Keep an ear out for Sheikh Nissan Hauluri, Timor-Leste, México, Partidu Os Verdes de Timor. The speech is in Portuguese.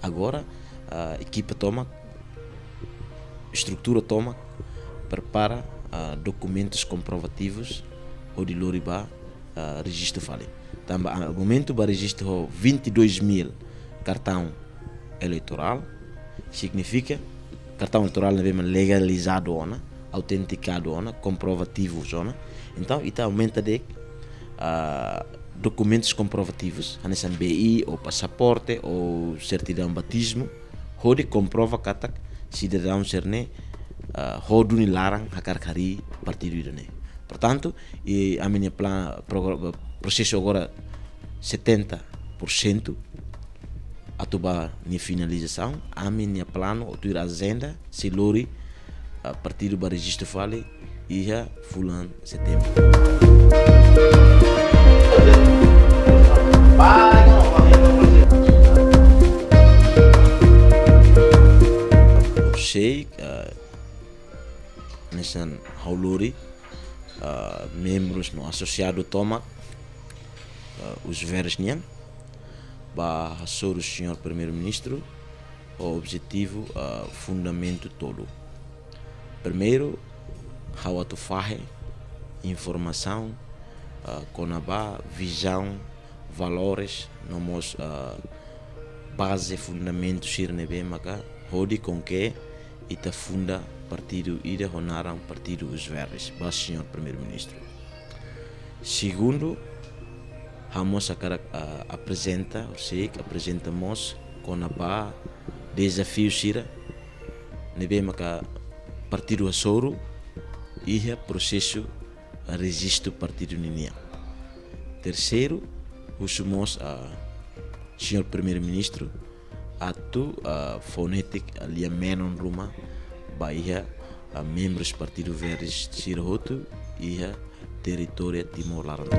Agora, a equipa toma, a estrutura toma, prepara documentos comprovativos ou de Loribá registro fale. Também, no momento, registro 22 mil cartão eleitoral, significa cartão eleitoral legalizado, autenticado, comprovativo. Então, isso aumenta de documentos comprovativos, a são BI, ou passaporte, ou certidão de batismo, onde comprova que cidadão cerne, onde unilaram a carcari partido. Portanto, a minha plan processo agora 70% atuba na finalização, a minha plano outra agenda se lori partido para registro fale e já fulano setembro. Sheikh Nissan Hauluri, membros no associado Toma, os verdes Nian, para sobre o senhor primeiro-ministro, o objetivo fundamento todo. Primeiro, how to fahe, informação, conabá, visão, valores, nomos base, fundamento, sirnebe, maga, hodi com que ita funda partido ida honaram partido os verdes, ba senhor primeiro-ministro. Segundo, vamos apresenta, ou seja, apresentamos com a ba desafio sira nebe maka partido asoro e processo registro partido ninia. Terceiro, usamos a senhor primeiro-ministro atu fonetic ali menon ruma bahia a membros partido verdes sirhoto e a território Timor Leste.